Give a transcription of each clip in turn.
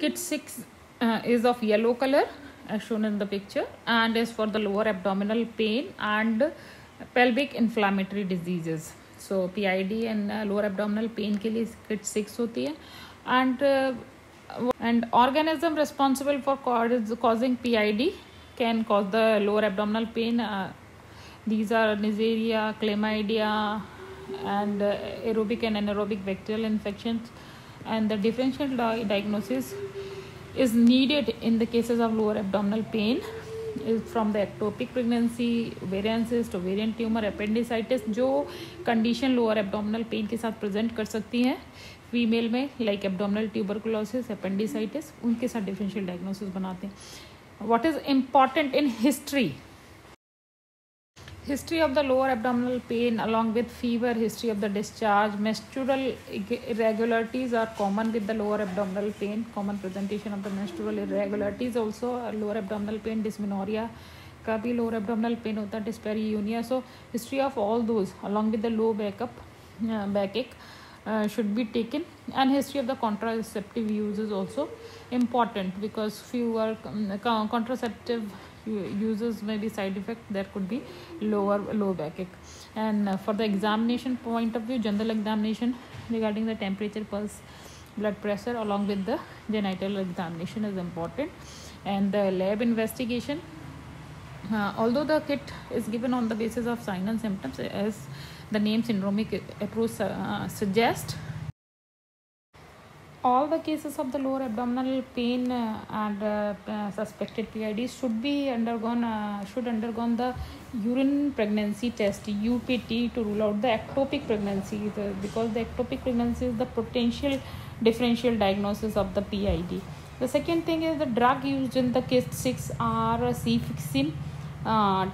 KIT6 is of yellow color as shown in the picture and is for the lower abdominal pain and pelvic inflammatory diseases. So PID and lower abdominal pain के लिए KIT6 होती है and organism responsible for causing PID can cause the lower abdominal pain. These are Neisseria, chlamydia, and aerobic and anaerobic bacterial infections, and the differential diagnosis is needed in the cases of lower abdominal pain is from the ectopic pregnancy, ovarian cyst, ovarian tumor, appendicitis जो condition lower abdominal pain के साथ present कर सकती हैं female में like abdominal tuberculosis, appendicitis उनके साथ differential diagnosis बनाते हैं. What is important in history? History of the lower abdominal pain along with fever, history of the discharge, menstrual irregularities are common with the lower abdominal pain. Common presentation of the menstrual irregularities also lower abdominal pain, dysmenorrhea का भी lower abdominal pain होता है, dyspareunia. So history of all those along with the low backache should be taken, and history of the contraceptive use is also important because fewer contraceptive uses may be side effect, there could be low backache. And for the examination point of view, general examination regarding the temperature, pulse, blood pressure along with the genital examination is important, and the lab investigation. Although the KIT is given on the basis of signs and symptoms, as the name syndromic approach suggests, all the cases of the lower abdominal pain and suspected PIDs should undergo the urine pregnancy test (UPT) to rule out the ectopic pregnancy, because the ectopic pregnancy is the potential differential diagnosis of the PID. The second thing is the drug used in the KIT6 are Cefixime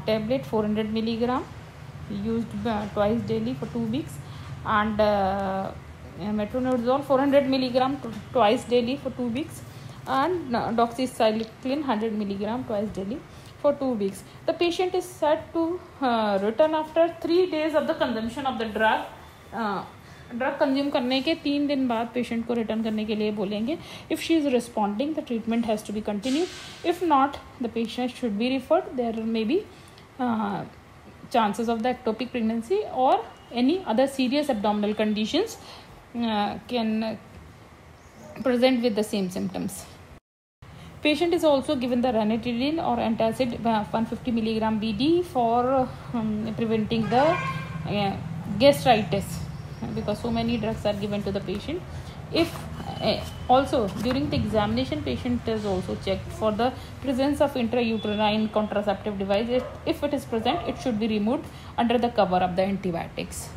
tablet 400 milligram used twice daily for 2 weeks, and Metronidazole 400 milligram twice daily for 2 weeks, and doxycycline 100 milligram twice daily for 2 weeks. The patient is said to return after 3 days of the consumption of the drug. Drug consume करने के 3 दिन बाद patient को return करने के लिए बोलेंगे. If she is responding the treatment has to be continue, if not the patient should be referred. There may be chances of the ectopic pregnancy और any other serious abdominal conditions can present with the same symptoms. Patient is also given the ranitidine or antacid 150 milligram BD for preventing the gastritis, because so many drugs are given to the patient. If also during the examination, patient is also checked for the presence of intrauterine contraceptive device. If it is present, it should be removed under the cover of the antibiotics.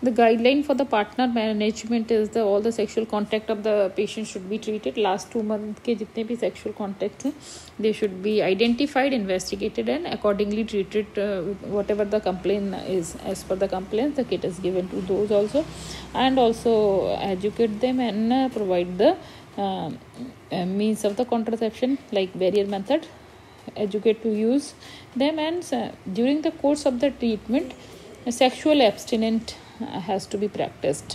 The guideline for the partner management is the all the sexual contact of the patient should be treated. Last 2 months के जितने भी sexual contacts हैं, they should be identified, investigated, and accordingly treated. Whatever the complaint is, as per the complaint, the KIT is given to those also, and also educate them and provide the means of the contraception like barrier method. Educate to use them, and during the course of the treatment, sexual abstinence has to be practiced.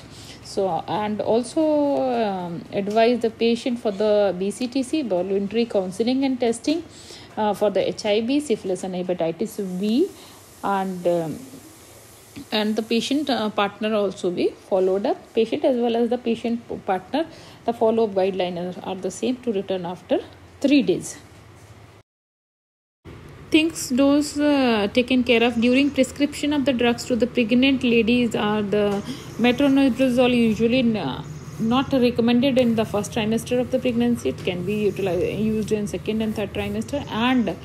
So, and also advise the patient for the BCTC, voluntary counseling and testing, for the HIV, syphilis and hepatitis B, and the patient partner also be followed up. Patient as well as the patient partner, the follow up guidelines are the same to return after 3 days. Things those taken care of during prescription of the drugs to the pregnant ladies are the metronidazole usually not recommended in the first trimester of the pregnancy. It can be used in second and third trimester, and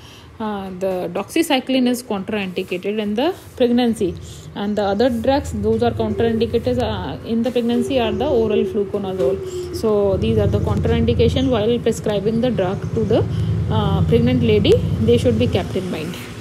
the doxycycline is contraindicated in the pregnancy, and the other drugs those are contraindicated in the pregnancy are the oral fluconazole. So these are the contraindication while prescribing the drug to the pregnant lady. They should be kept in mind.